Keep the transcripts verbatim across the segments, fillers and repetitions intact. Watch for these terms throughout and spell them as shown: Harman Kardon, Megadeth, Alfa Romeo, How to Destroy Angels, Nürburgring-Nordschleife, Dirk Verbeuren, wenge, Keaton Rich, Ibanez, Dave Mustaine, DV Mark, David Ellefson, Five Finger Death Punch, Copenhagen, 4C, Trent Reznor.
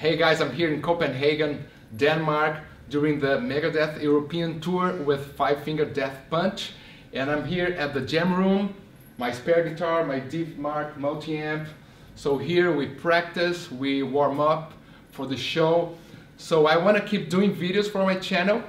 Hey guys, I'm here in Copenhagen, Denmark, during the Megadeth European tour with Five Finger Death Punch, and I'm here at the jam room, my spare guitar, my D V Mark multi-amp. So here we practice, we warm up for the show. So I want to keep doing videos for my channel,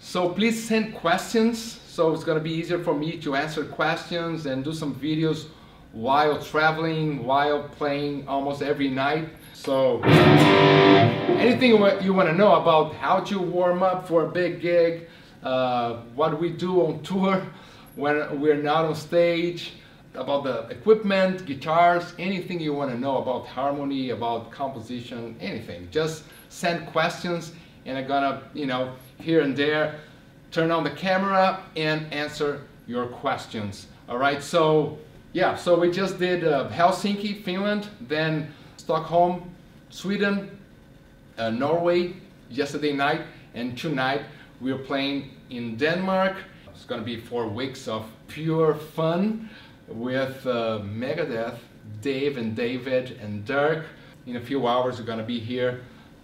so please send questions, so it's going to be easier for me to answer questions and do some videos while traveling, while playing almost every night. So anything you want to know about how to warm up for a big gig, uh, what we do on tour when we're not on stage, about the equipment, guitars, anything you want to know about harmony, about composition, anything, just send questions and I'm gonna, you know, here and there, turn on the camera and answer your questions. All right, so yeah, so we just did uh, Helsinki, Finland, then Stockholm, Sweden, uh, Norway yesterday night, and tonight we're playing in Denmark. It's gonna be four weeks of pure fun with uh, Megadeth, Dave and David and Dirk. In a few hours we're gonna be here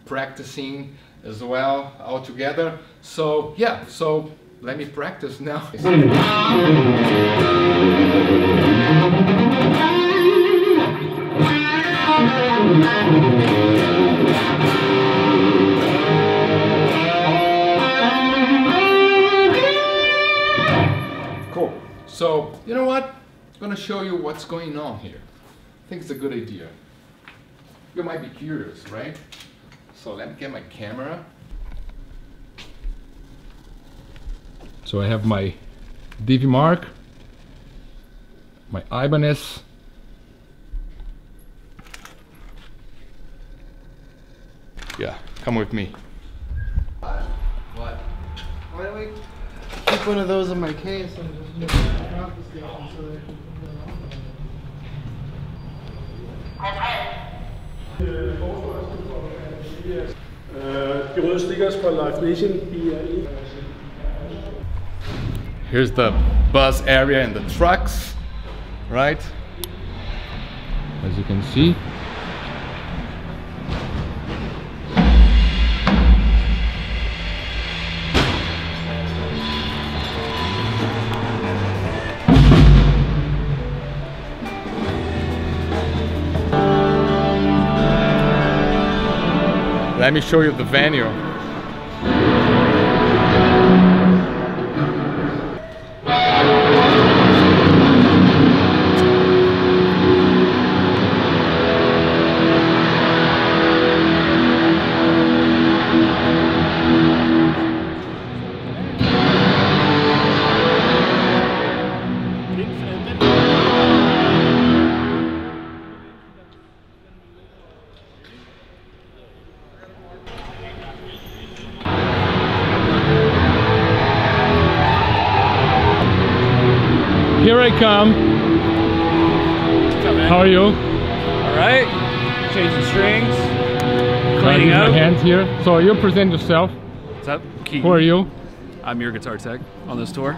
practicing as well, all together. So yeah, so let me practice now. Cool. So, you know what? I'm going to show you what's going on here. I think it's a good idea. You might be curious, right? So let me get my camera. So I have my D V Mark, my Ibanez, yeah, come with me. Uh, what? Why don't we keep one of those in my case and just make a practice station so they can play on. Here's the bus area and the trucks, right? As you can see. Let me show you the venue. Here I come. Up, how are you? All right. Changing strings. Cleaning up. My hands here. So you present yourself. What's up, Keaton? Who are you? I'm your guitar tech on this tour.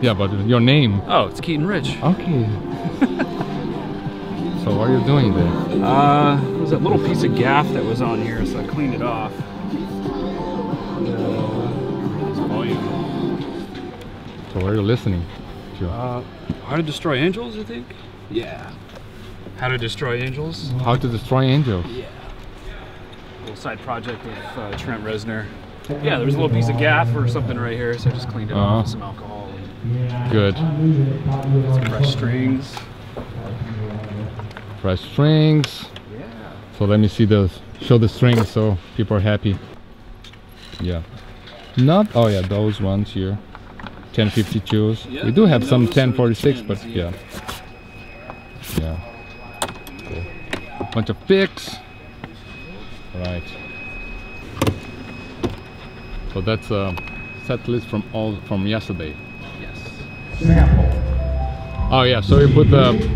Yeah, but your name? Oh, it's Keaton Rich. Okay. So what are you doing there? Uh, there was a little piece of gaff that was on here, so I cleaned it off. Volume. So what are you listening? Uh, How to Destroy Angels, I think? Yeah. How to Destroy Angels? How to Destroy Angels? Yeah. A little side project with uh, Trent Reznor. Yeah, there was a little piece of gaff or something right here, so I just cleaned it uh, off with some alcohol. And good. Some fresh strings. Fresh strings. Yeah. So let me see those. Show the strings so people are happy. Yeah. Not, oh yeah, those ones here. ten fifty-twos. Yeah, we do have some ten forty-six, but yeah. Yeah. Cool. Bunch of picks. Right. So that's a set list from all from yesterday. Yes. Oh yeah, so you put the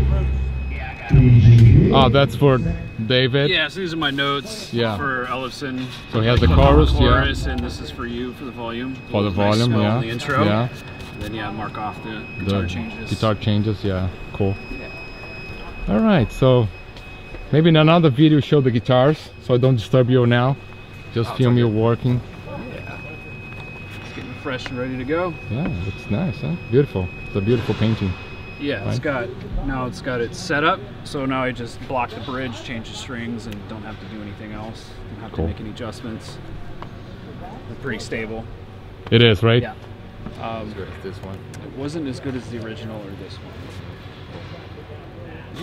Oh, that's for David. Yeah, so these are my notes yeah. for Ellefson. So he has the chorus, the chorus, yeah. And this is for you for the volume. For the volume, nice yeah. On the intro. Yeah. And then yeah, mark off the guitar the changes. Guitar changes, yeah. Cool. Yeah. All right, so Maybe in another video show the guitars, so I don't disturb you now. Just I'll film you working. Yeah. It's getting fresh and ready to go. Yeah, looks nice, huh? Beautiful. It's a beautiful painting. Yeah, right? It's got, now it's got it set up, so now I just block the bridge, change the strings, and don't have to do anything else. Don't have cool. to make any adjustments. They're pretty stable. It is, right? Yeah. Um, this one. It wasn't as good as the original or this one.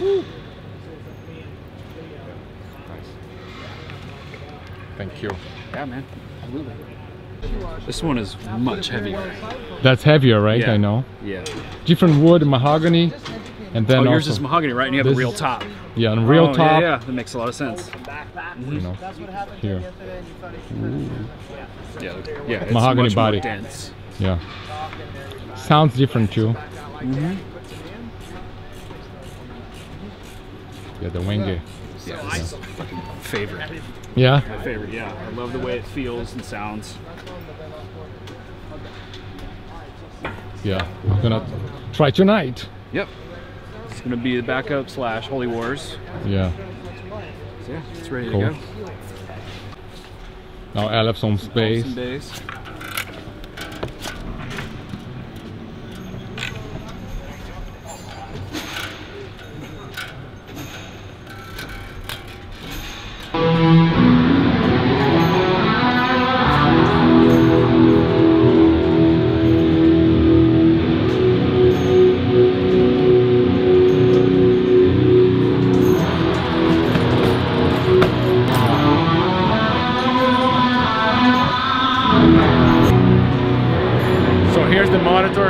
Woo! Thank you. Yeah, man. Absolutely. This one is much heavier. That's heavier, right? Yeah. I know. Yeah. Different wood, and mahogany, and then oh, yours also is mahogany, right? And you have this, a real top. Yeah, and real oh, top. Yeah, yeah, that makes a lot of sense. Mm-hmm. You know, here. Ooh. Yeah, yeah. It's mahogany much body. More dense. Yeah. Sounds different too. Mm-hmm. Yeah, the wenge. Yeah, yeah. It's fucking favorite. Yeah? My favorite, yeah. I love the way it feels and sounds. Yeah, I'm gonna try tonight. Yep. It's gonna be the backup slash Holy Wars. Yeah. So yeah, it's ready cool. to go. Now Ellefson's bass. bass.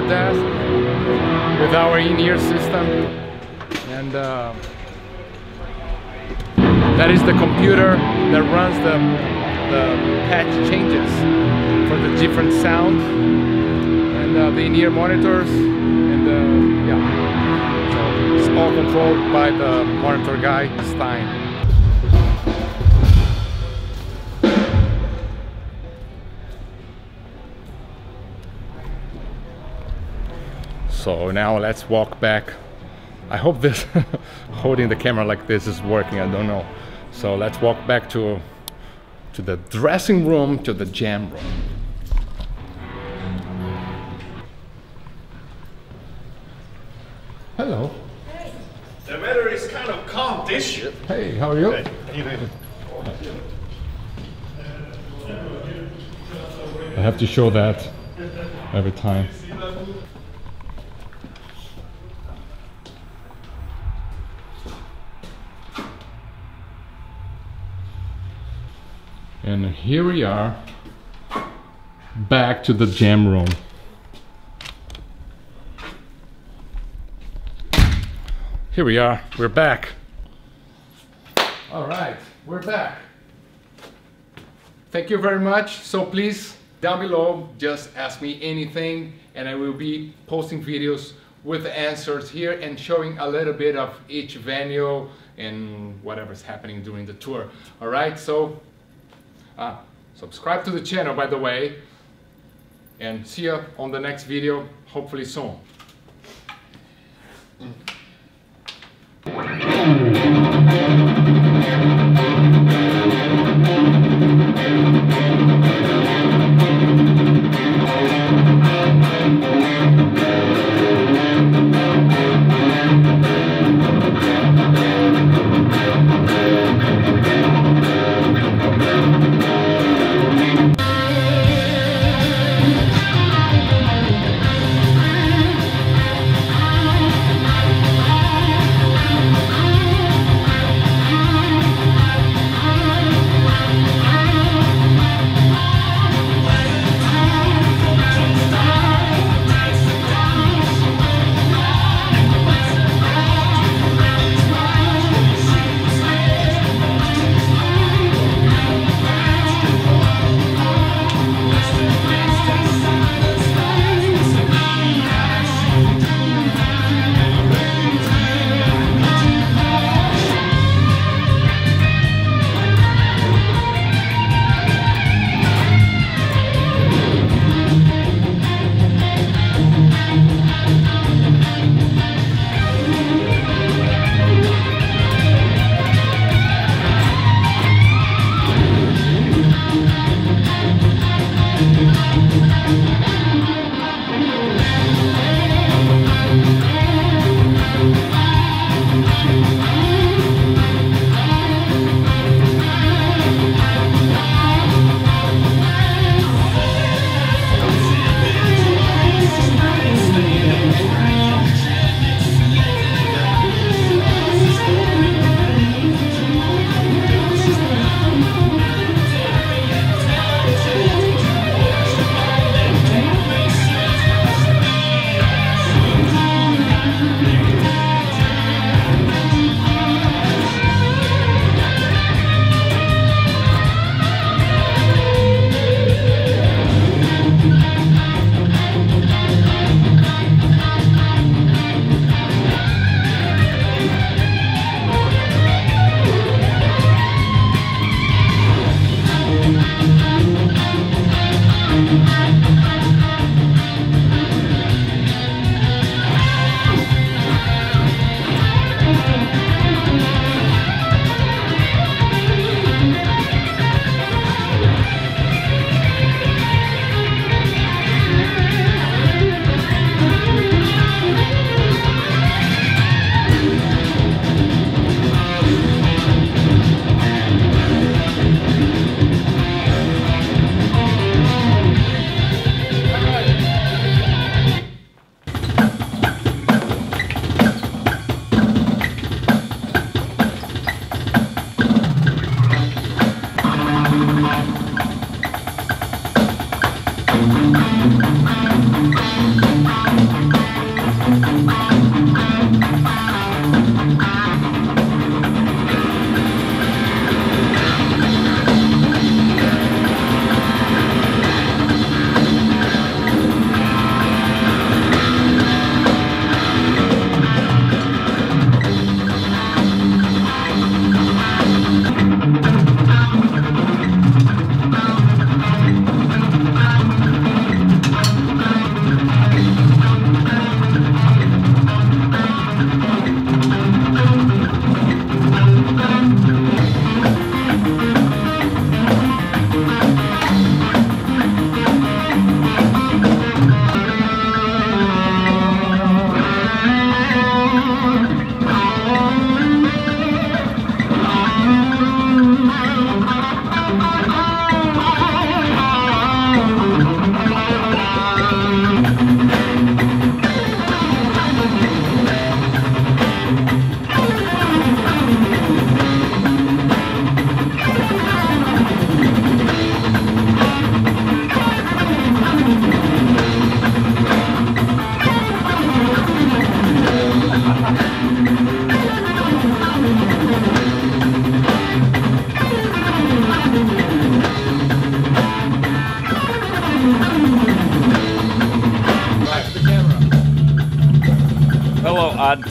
Desk with our in-ear system, and uh, that is the computer that runs the, the patch changes for the different sounds, and uh, the in-ear monitors, and uh, yeah, so it's all controlled by the monitor guy Stein. So now let's walk back. I hope this holding the camera like this is working, I don't know. So let's walk back to to the dressing room, to the jam room. Hello. Hey. The weather is kind of calm this year. Hey, how are you? Hey. I have to show that every time. And here we are, back to the jam room. Here we are, we're back. All right, we're back. Thank you very much. So please, down below, just ask me anything, and I will be posting videos with the answers here and showing a little bit of each venue and whatever's happening during the tour. All right, so Ah, subscribe to the channel, by the way, and see you on the next video, hopefully soon.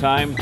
Time.